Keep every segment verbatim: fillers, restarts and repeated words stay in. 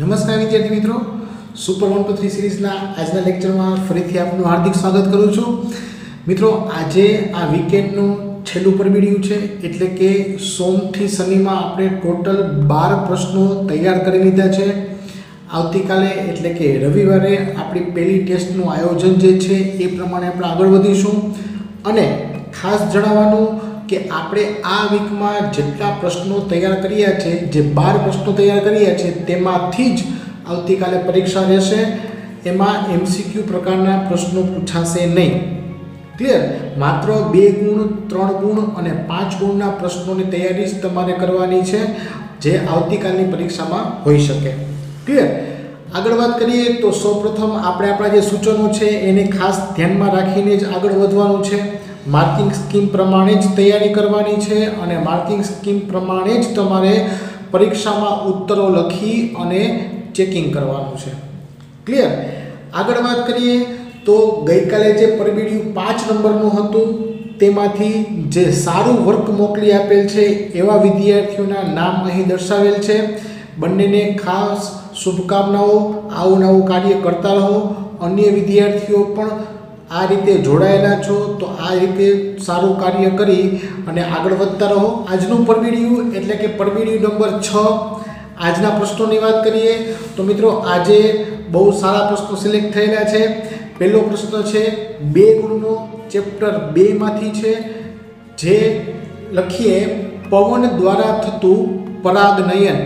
નમસ્કાર વિદ્યાર્થી મિત્રો, સુપર એક સો ત્રણ સિરીઝના આજના લેક્ચરમાં ફરીથી આપનું હાર્દિક સ્વાગત કરું છું. મિત્રો, આજે આ વીકેન્ડનું છેલ્લું પરબીડિયું છે, એટલે કે સોમથી શનિમાં આપણે ટોટલ બાર પ્રશ્નો તૈયાર કરી લીધા છે. આવતીકાલે એટલે કે રવિવારે આપણી પહેલી ટેસ્ટનું આયોજન જે છે એ પ્રમાણે આપણે આગળ વધીશું. અને ખાસ જણાવવાનું કે આપણે આ વીકમાં જેટલા પ્રશ્નો તૈયાર કર્યા છે, જે બાર પ્રશ્નો તૈયાર કર્યા છે, તેમાંથી જ આવતીકાલે પરીક્ષા રહેશે. એમાં એમસીક્યુ પ્રકારના પ્રશ્નો પૂછાશે નહીં. ક્લિયર? માત્ર બે ગુણ, ત્રણ ગુણ અને પાંચ ગુણના પ્રશ્નોની તૈયારી જ તમારે કરવાની છે, જે આવતીકાલની પરીક્ષામાં હોઈ શકે. ક્લિયર? આગળ વાત કરીએ તો સૌપ્રથમ આપણે આપણા જે સૂચનો છે એને ખાસ ધ્યાનમાં રાખીને જ આગળ વધવાનું છે. માર્કિંગ સ્કીમ પ્રમાણે જ તૈયારી કરવાની છે અને માર્કિંગ સ્કીમ પ્રમાણે જ તમારે પરીક્ષામાં ઉત્તરો લખી અને ચેકિંગ કરવાનું છે. ક્લિયર? આગળ વાત કરીએ તો ગઈકાલે જે પરબીડિયું પાંચ નંબરનું હતું તેમાંથી જે સારું વર્ક મોકલી આપેલ છે એવા વિદ્યાર્થીઓના નામ અહીં દર્શાવેલ છે. બંનેને ખાસ શુભકામનાઓ. આવું નવું કાર્ય કરતા રહો. અન્ય વિદ્યાર્થીઓ પણ આ રીતે જોડાયેલા છો તો આ રીતે સારું કાર્ય કરી અને આગળ વધતા રહો. આજનું પરબીડિયું એટલે કે પરબીડિયું નંબર છ, આજના પ્રશ્નોની વાત કરીએ તો મિત્રો આજે બહુ સારા પ્રશ્નો સિલેક્ટ થયેલા છે. પહેલો પ્રશ્ન છે બે ગુણનો, ચેપ્ટર બેમાંથી છે, જે લખીએ પવન દ્વારા થતું પરાગનયન.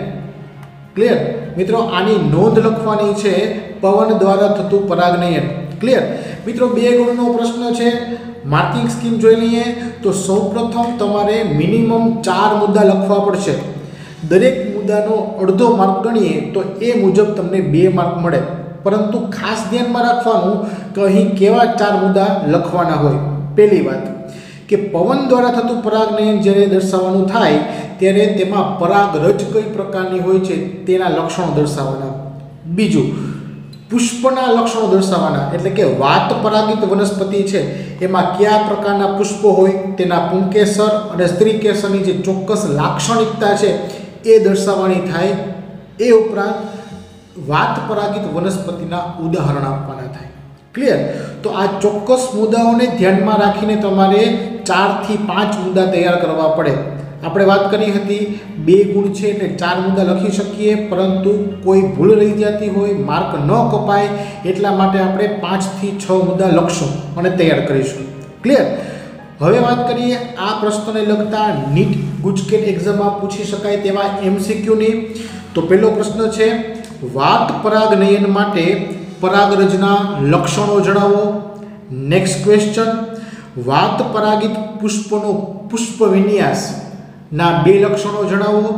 ક્લિયર? મિત્રો, આની નોંધ લખવાની છે, પવન દ્વારા થતું પરાગનયન. ક્લિયર? મિત્રો, બે ગુણનો પ્રશ્ન છે. માર્કિંગ સ્કીમ જોઈ લઈએ તો સૌપ્રથમ તમારે મિનિમમ ચાર મુદ્દા લખવા પડશે. દરેક મુદ્દાનો અડધો માર્ક ગણીએ તો એ મુજબ તમને બે માર્ક મળે. પરંતુ ખાસ ધ્યાનમાં રાખવાનું કે અહીં કેવા ચાર મુદ્દા લખવાના હોય. પહેલી વાત કે પવન દ્વારા થતું પરાગનયન જ્યારે દર્શાવવાનું થાય ત્યારે તેમાં પરાગરજ કઈ પ્રકારની હોય છે તેના લક્ષણો દર્શાવવાના. બીજું, પુષ્પના લક્ષણો દર્શાવવાના, એટલે કે વાત પરાગિત વનસ્પતિ છે એમાં કયા પ્રકારના પુષ્પો હોય તેના પુંકેસર અને સ્ત્રીકેસરની જે ચોક્કસ લાક્ષણિકતા છે એ દર્શાવવાની થાય. એ ઉપરાંત વાત પરાગિત વનસ્પતિના ઉદાહરણ આપવાના થાય. ક્લિયર? તો આ ચોક્કસ મુદ્દાઓને ધ્યાનમાં રાખીને તમારે ચારથી પાંચ મુદ્દા તૈયાર કરવા પડે. આપણે વાત કરી હતી બે ગુણ છે એટલે ચાર મુદ્દા લખી શકીએ, પરંતુ કોઈ ભૂલ રહી જતી હોય, માર્ક ન કપાય એટલા માટે આપણે પાંચથી છ મુદ્દા લખશું અને તૈયાર કરીશું. ક્લિયર? હવે વાત કરીએ આ પ્રશ્નને લગતા નીટ ગુજકેટ એક્ઝામમાં પૂછી શકાય તેવા એમસીક્યુની. તો પહેલો પ્રશ્ન છે વાત પરાગનયન માટે પરાગરજના લક્ષણો જણાવો. નેક્સ્ટ ક્વેશ્ચન, વાત પરાગિત પુષ્પનો પુષ્પ વિન્યાસ ના બે લક્ષણો જણાવો.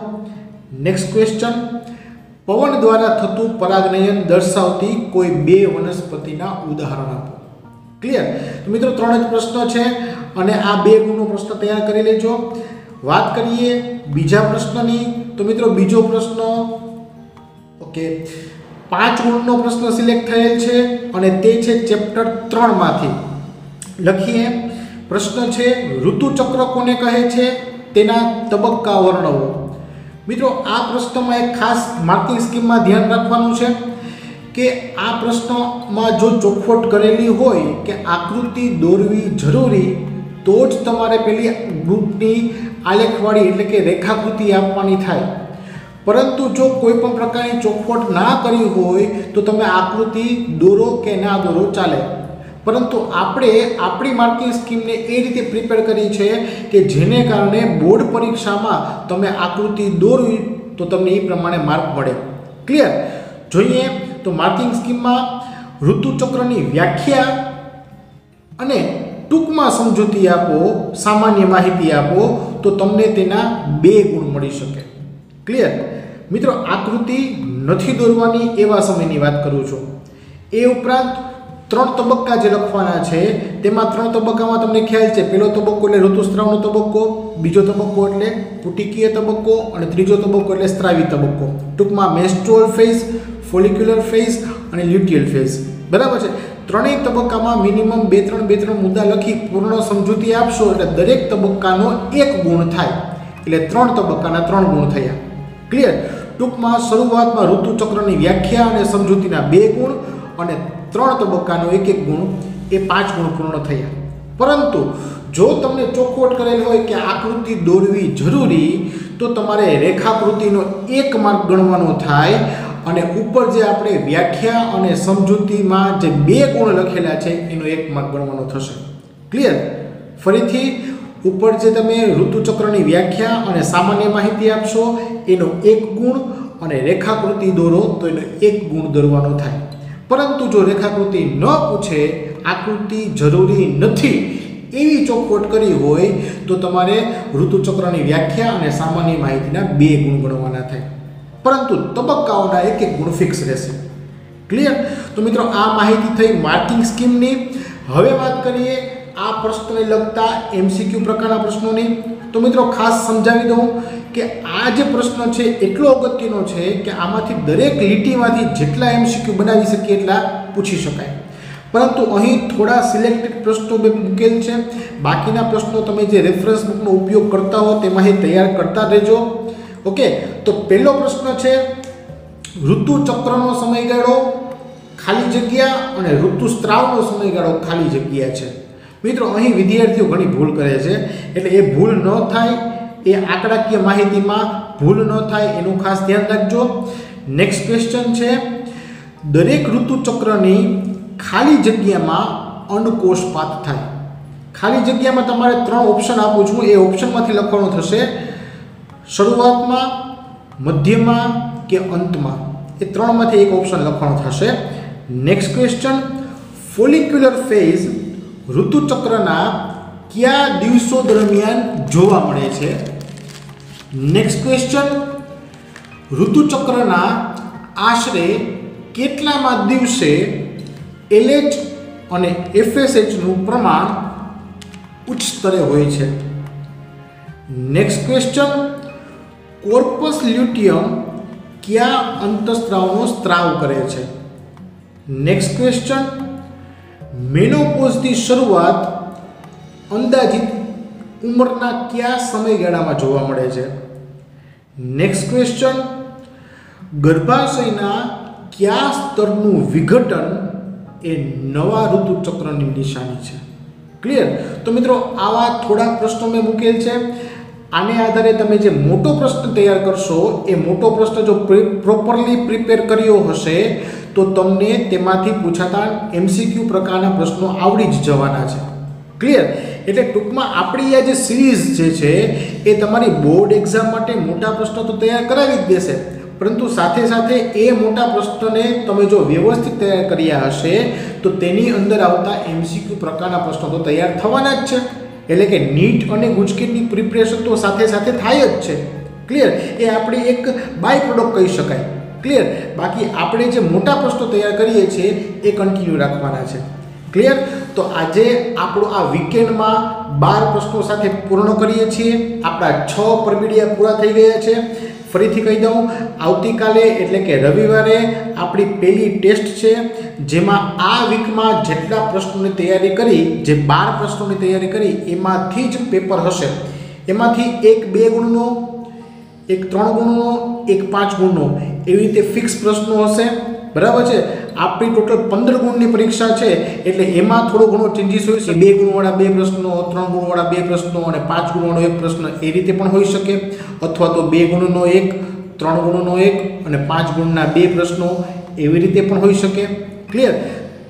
નેક્સ્ટ ક્વેશ્ચન, પવન દ્વારા થતું પરાગનયન દર્શાવતી કોઈ બે વનસ્પતિના ઉદાહરણ આપો. ક્લિયર? તો મિત્રો, ત્રણ જ પ્રશ્નો છે અને આ બે ગુણનો પ્રશ્ન તૈયાર કરી લેજો. વાત કરીએ બીજા પ્રશ્નની તો મિત્રો બીજો પ્રશ્ન ઓકે પાંચ ગુણનો પ્રશ્ન સિલેક્ટ થયેલ છે અને તે છે ચેપ્ટર ત્રણમાંથી. લખીએ, પ્રશ્ન છે ઋતુચક્ર કોને કહે છે તેના તબક્કા વર્ણવો. મિત્રો, આ પ્રશ્નમાં એક ખાસ માર્કિંગ સ્કીમમાં ધ્યાન રાખવાનું છે કે આ પ્રશ્નમાં જો ચોખવટ કરેલી હોય કે આકૃતિ દોરવી જરૂરી, તો જ તમારે પેલી ગ્રુપની આલેખવાળી એટલે કે રેખાકૃતિ આપવાની થાય. પરંતુ જો કોઈ પણ પ્રકારની ચોખવટ ના કરી હોય તો તમે આકૃતિ દોરો કે ના દોરો ચાલે. પરંતુ આપણે આપણી માર્કિંગ સ્કીમને એ રીતે પ્રિપેર કરી છે કે જેને કારણે બોર્ડ પરીક્ષામાં તમે આકૃતિ દોરવી તો તમને એ પ્રમાણે માર્ક મળે. ક્લિયર? જોઈએ તો માર્કિંગ સ્કીમમાં ઋતુચક્રની વ્યાખ્યા અને ટૂંકમાં સમજૂતી આપો, સામાન્ય માહિતી આપો, તો તમને તેના બે ગુણ મળી શકે. ક્લિયર? મિત્રો, આકૃતિ નથી દોરવાની એવા સમયની વાત કરું છું. એ ઉપરાંત ત્રણ તબક્કા જે લખવાના છે તેમાં ત્રણ તબક્કામાં તમને ખ્યાલ છે. પહેલો તબક્કો એટલે ઋતુસ્રાવનો તબક્કો, બીજો તબક્કો એટલે પુટિકીય તબક્કો અને ત્રીજો તબક્કો એટલે સ્ત્રાવી તબક્કો. ટૂંકમાં મેન્સ્ટ્રુઅલ ફેઝ, ફોલિક્યુલર ફેઝ અને લ્યુટિયલ ફેઝ. બરાબર છે? ત્રણેય તબક્કામાં મિનિમમ બે ત્રણ બે ત્રણ મુદ્દા લખી પૂર્ણ સમજૂતી આપશો એટલે દરેક તબક્કાનો એક ગુણ થાય, એટલે ત્રણ તબક્કાના ત્રણ ગુણ થયા. ક્લિયર? टूंकमां शरूआतमां ऋतुचक्रनी व्याख्या अने समजूतीना बे गुण अने त्रण तबक्कानो एक एक गुण ए पांच गुण पूर्ण थया। परंतु जो तमने चोखवट करेल होय के आकृति दौरवी जरूरी तो तमारे रेखाकृतिनो एक मार्ग गणवानो थाय अने ऊपर जे आपणे व्याख्या अने समजूतीमां जे बे गुण लखेला छे एनो एक मार्ग गणवानो थशे। क्लियर? फरीथी ऊपर जे तमे ऋतुचक्रनी व्याख्या अने सामान्य माहिती आपशो एनो एक गुण अने रेखाकृति दौरो तो एनो एक गुण दौरवानो थाय। परंतु जो रेखाकृति न पूछे आकृति जरूरी नथी एवी चोखवट करी होय तो तमारे ऋतुचक्रनी व्याख्या अने सामान्य माहितीना बे गुण गणवाना थाय, परंतु तबक्काओना एक एक गुण फिक्स रहेशे। क्लियर? तो मित्रों आ माहिती थई मार्किंग स्कीमनी। हवे बात करिए आ प्रश्नों लगता एमसीक्यू प्रकारना प्रश्नों। तो मित्रों खास समझावी दूँ कि आज प्रश्न है एटलो अगत्यनो है कि आमांथी दरेक लीटीमांथी जेटला एमसीक्यू बनावी शकीए एटला पूछी शकाय, परंतु अहीं थोड़ा सिलेक्टेड प्रश्नों में मुकेल है। बाकीना प्रश्नों तमे जे रेफरन्स बुकनो उपयोग करता हो तेमांथी तैयार करता रहेजो। ओके, तो पहलो प्रश्न है ऋतुचक्रनो समयगाळो खाली जग्या और ऋतुस्रावनो समयगाळो खाली जग्या है। मित्रों अहीं विद्यार्थीओ घणी भूल करे छे एटले ए भूल न थाय, ए आंकडाकीय माहितीमां भूल न थाय एनुं खास ध्यान राखजो। नेक्स्ट क्वेश्चन है दरेक ऋतुचक्रनी खाली जग्या में अंडकोशपात थाय। खाली जग्या में तमारे त्रण ऑप्शन आपू छूं, ए ऑप्शन में लखवानुं थशे शुरुआत में, मध्य में के अंत में, ए त्रण में एक ऑप्शन लखवानुं थशे। नेक्स्ट क्वेश्चन फोलिक्युलर फेज ऋतुचक्रना क्या दिवसों दरमियान जोवा मळे छे। नेक्स्ट क्वेश्चन ऋतुचक्रना आश्रे केटलामा दिवसे एलएच और एफएसएच નું પ્રમાણ ઉચ્ચ સ્તરે હોય છે। નેક્સ્ટ ક્વેશ્ચન કોર્પસ લ્યુટિયમ કયા અંતઃસ્ત્રાવનો સ્ત્રાવ કરે છે। નેક્સ્ટ ક્વેશ્ચન મેનોપોઝની શરૂઆત અંદાજિત ઉંમરના કયા સમયગાળામાં જોવા મળે છે। નેક્સ્ટ ક્વેશ્ચન ગર્ભાશયના કયા સ્તરનું વિઘટન ए नवा ऋतुचक्रनी निशानी है। क्लियर? तो मित्रों आवा थोड़ा प्रश्नों में मुकेल है। आने आधारे तमे जे मोटो प्रश्न तैयार करशो ए मोटो प्रश्न जो प्रोपरली प्रिपेर करियो हशे तो तमने तेमांथी पूछाता एमसीक्यू प्रकारना प्रश्नों आवड़ी ज जवाना छे। क्लियर? एटले टूंकमां आपणी आ जे सीरीज जे छे ए तमारी बोर्ड एक्जाम माटे मोटा प्रश्नों तो तैयार करावी ज देशे, परंतु साथे साथे ए मोटा प्रश्न ने तमे जो व्यवस्थित तैयार कर्या हशे तो तेनी अंदर आवता एमसीक्यू प्रकारना प्रश्नों तो तैयार थवाना ज छे। एटले के नीट अने गुजकेटनी प्रिपरेशन तो साथे साथे थाय ज छे। क्लियर? ए आपणी एक बाय प्रोडक्ट कही शकाय। क्लियर? बाकी आपणे जे मोटा प्रश्नों तैयार करीए छे ए कंटीन्यू राखवाना छे। क्लियर? तो आज आप वीकेंड में बार प्रश्नों साथ पूर्ण करिए छे। आपणा छ परमिडिया पूरा थई गया है। फरी कही दूँ आवती काले एटले के रविवारे आपणी पहली टेस्ट है जेमां आ वीक में जेटला प्रश्नों तैयारी करी जे बार प्रश्नों तैयारी करी एमांथी ज पेपर हशे। एमांथी एक बे गुणनो, एक त्रण गुणनो, एक पांच गुणनो एवी रीते फिक्स प्रश्नों हशे। बराबर है? आपकी टोटल पंदर गुणनी परीक्षा है एटले एमां थोड़ो घणो चेन्जीस होय छे। बे गुणवाळा बे प्रश्नों, त्रण गुणवाळा बे प्रश्नों और पांच गुणवाळो एक प्रश्न ए रीते पण होई शके, अथवा तो बे गुणनो एक, त्रण गुणनो एक और पांच गुणना बे प्रश्नों एवी रीते पण होई शके। क्लियर?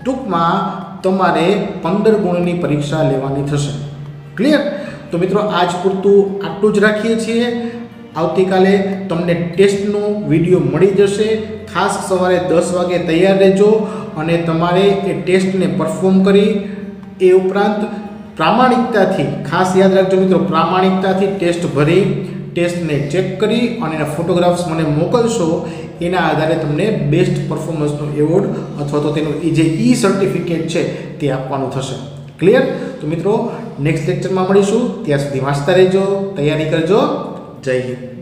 टूंकमां तमारे पंदर गुणनी परीक्षा लेवानी थशे। क्लियर? तो मित्रों आज पूरતું આટલું જ રાખીએ છીએ। આવતીકાલે તમને ટેસ્ટનો વિડિયો મળી જશે। ખાસ સવારે દસ વાગે તૈયાર રહેજો અને તમારે એ ટેસ્ટને પરફોર્મ કરી એ ઉપરાંત પ્રામાણિકતાથી ખાસ યાદ રાખજો મિત્રો, પ્રામાણિકતાથી ટેસ્ટ ભરી ટેસ્ટને ચેક કરી અને એના ફોટોગ્રાફ્સ મને મોકલશો એના આધારે તમને બેસ્ટ પરફોર્મન્સનો એવોર્ડ અથવા તો તેનું એ જે ઈ સર્ટિફિકેટ છે તે આપવાનું થશે। ક્લિયર? તો મિત્રો નેક્સ્ટ લેક્ચરમાં મળીશું, ત્યાં સુધી વાંચતા રહેજો, તૈયારી કરજો। જય હિન્દ।